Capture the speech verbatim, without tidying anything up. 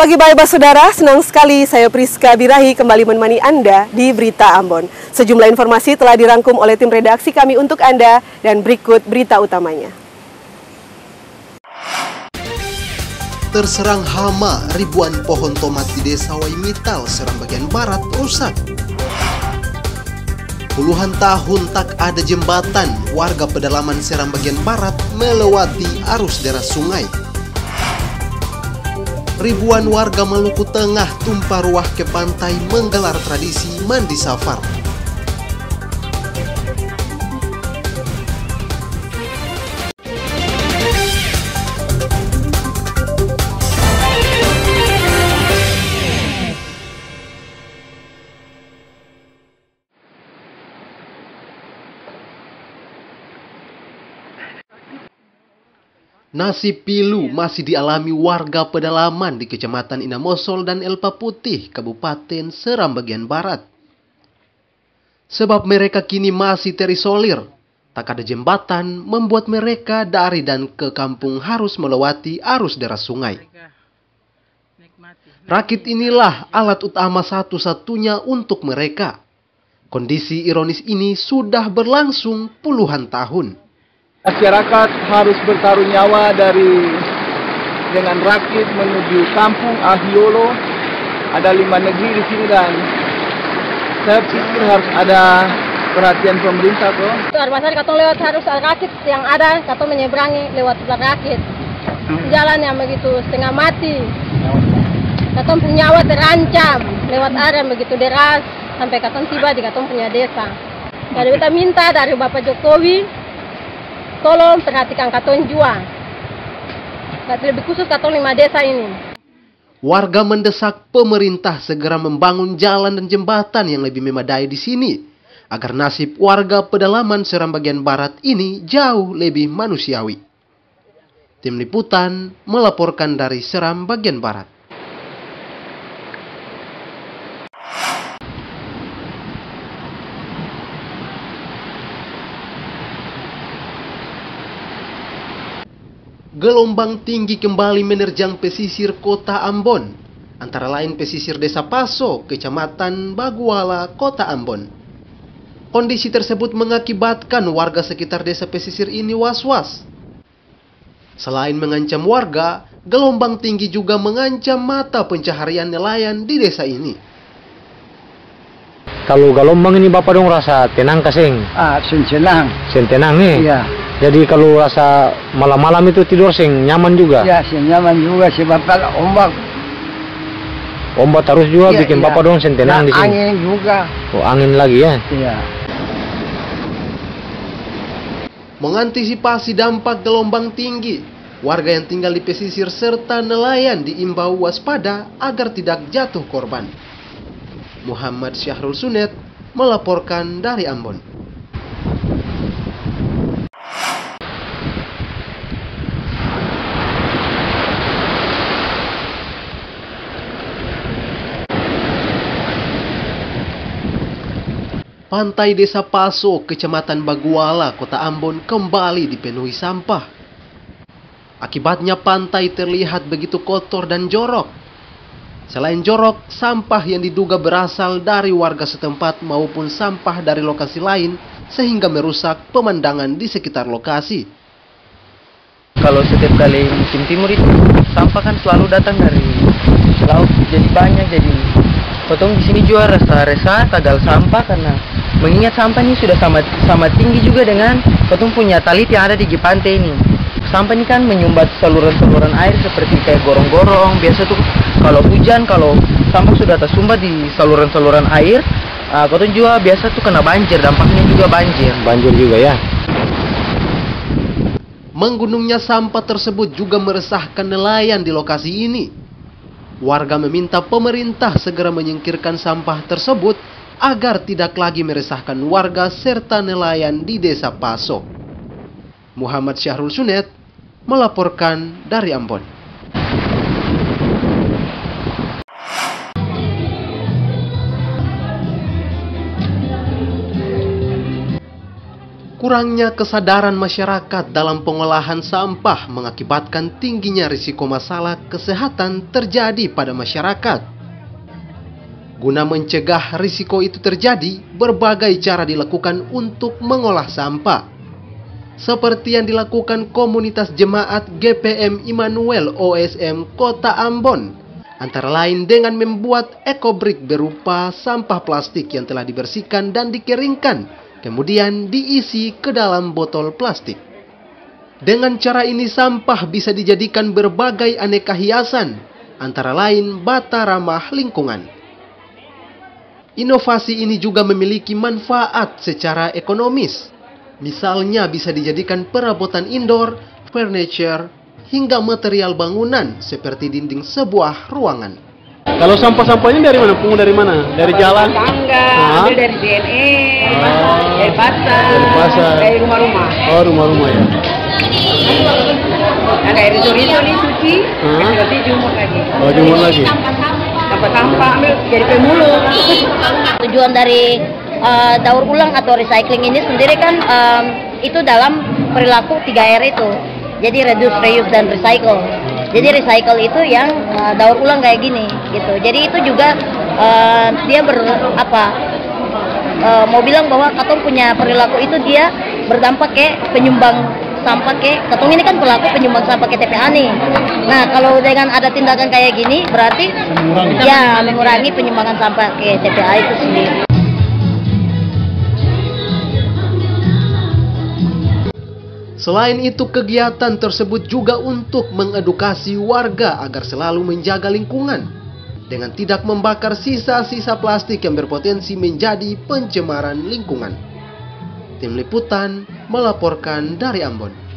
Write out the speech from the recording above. Pagi baik saudara, senang sekali saya Priska Birahi kembali menemani Anda di Berita Ambon. Sejumlah informasi telah dirangkum oleh tim redaksi kami untuk Anda dan berikut berita utamanya. Terserang hama, ribuan pohon tomat di desa Waimital, Seram bagian barat rusak. Puluhan tahun tak ada jembatan, warga pedalaman Seram bagian barat melewati arus deras sungai. Ribuan warga Maluku Tengah tumpah ruah ke pantai menggelar tradisi mandi safar. Nasib pilu masih dialami warga pedalaman di Kecamatan Inamosol dan Elpa Putih, Kabupaten Seram bagian barat. Sebab mereka kini masih terisolir, tak ada jembatan membuat mereka dari dan ke kampung harus melewati arus deras sungai. Rakit inilah alat utama satu-satunya untuk mereka. Kondisi ironis ini sudah berlangsung puluhan tahun. Masyarakat harus bertaruh nyawa dari dengan rakit menuju kampung Ahiolo. Ada lima negeri di sini dan saya pikir harus ada perhatian pemerintah tuh. Masyarakat katong lewat harus rakit yang ada, katong menyeberangi lewat rakit. Jalan yang begitu setengah mati. Katong punya nyawa terancam lewat arah begitu deras sampai katong tiba di katong punya desa. Dari kita minta dari Bapak Jokowi, tolong perhatikan katon jua, lebih khusus katon lima desa ini. Warga mendesak pemerintah segera membangun jalan dan jembatan yang lebih memadai di sini, agar nasib warga pedalaman Seram bagian barat ini jauh lebih manusiawi. Tim Liputan melaporkan dari Seram bagian barat. Gelombang tinggi kembali menerjang pesisir kota Ambon, antara lain pesisir desa Paso, Kecamatan Baguala, Kota Ambon. Kondisi tersebut mengakibatkan warga sekitar desa pesisir ini was-was. Selain mengancam warga, gelombang tinggi juga mengancam mata pencaharian nelayan di desa ini. Kalau gelombang ini Bapak dong rasa tenang kasing? Ah, senang. Senang nih? Iya. Jadi kalau rasa malam-malam itu tidur sing nyaman juga. Ya, sing nyaman juga sebab ombak. Ombak terus juga ya, bikin ya. Bapak dong sing tenang di sini. Angin juga. Oh, angin lagi ya? Iya. Mengantisipasi dampak gelombang tinggi, warga yang tinggal di pesisir serta nelayan diimbau waspada agar tidak jatuh korban. Muhammad Syahrul Suned melaporkan dari Ambon. Pantai desa Paso, Kecamatan Baguala, Kota Ambon kembali dipenuhi sampah. Akibatnya pantai terlihat begitu kotor dan jorok. Selain jorok, sampah yang diduga berasal dari warga setempat maupun sampah dari lokasi lain sehingga merusak pemandangan di sekitar lokasi. Kalau setiap kali musim timur itu, sampah kan selalu datang dari laut, jadi banyak, jadi potong di sini juga rasa-rasa tagal sampah karena mengingat sampah ini sudah sama sama tinggi juga dengan potong punya talit yang ada di pantai ini. Sampah ini kan menyumbat saluran-saluran air seperti kayak gorong-gorong. Biasa tuh kalau hujan kalau sampah sudah tersumbat di saluran-saluran air, uh, potong juga biasa tuh kena banjir. Dampaknya juga banjir. Banjir juga ya. Menggunungnya sampah tersebut juga meresahkan nelayan di lokasi ini. Warga meminta pemerintah segera menyingkirkan sampah tersebut agar tidak lagi meresahkan warga serta nelayan di desa Paso. Muhammad Syahrul Suned melaporkan dari Ambon. Kurangnya kesadaran masyarakat dalam pengolahan sampah mengakibatkan tingginya risiko masalah kesehatan terjadi pada masyarakat. Guna mencegah risiko itu terjadi, berbagai cara dilakukan untuk mengolah sampah. Seperti yang dilakukan komunitas jemaat G P M Immanuel O S M Kota Ambon, antara lain dengan membuat ekobrik berupa sampah plastik yang telah dibersihkan dan dikeringkan, kemudian diisi ke dalam botol plastik. Dengan cara ini sampah bisa dijadikan berbagai aneka hiasan, antara lain bata ramah lingkungan. Inovasi ini juga memiliki manfaat secara ekonomis. Misalnya bisa dijadikan perabotan indoor, furniture, hingga material bangunan seperti dinding sebuah ruangan. Kalau sampah-sampahnya dari mana? Pungut dari mana? Dari jalan? Tangga, nah. Dari D N A, oh. Dari pasar, dari pasar, dari rumah-rumah. Oh, rumah-rumah ya. Ada air jor-jor dicuci, nanti jemur lagi. Oh, jemur lagi. Sampah-sampah ambil jadi pemulung. Tujuan dari uh, daur ulang atau recycling ini sendiri kan um, itu dalam perilaku tiga R itu. Jadi reduce, reuse, dan recycle. Jadi recycle itu yang uh, daur ulang kayak gini gitu. Jadi itu juga uh, dia ber apa uh, mau bilang bahwa katong punya perilaku itu dia berdampak ke penyumbang sampah ke, katong ini kan pelaku penyumbang sampah ke T P A nih. Nah, kalau dengan ada tindakan kayak gini, berarti mengurangi. Ya mengurangi penyumbangan sampah ke T P A itu sendiri. Selain itu, kegiatan tersebut juga untuk mengedukasi warga agar selalu menjaga lingkungan dengan tidak membakar sisa-sisa plastik yang berpotensi menjadi pencemaran lingkungan. Tim Liputan melaporkan dari Ambon.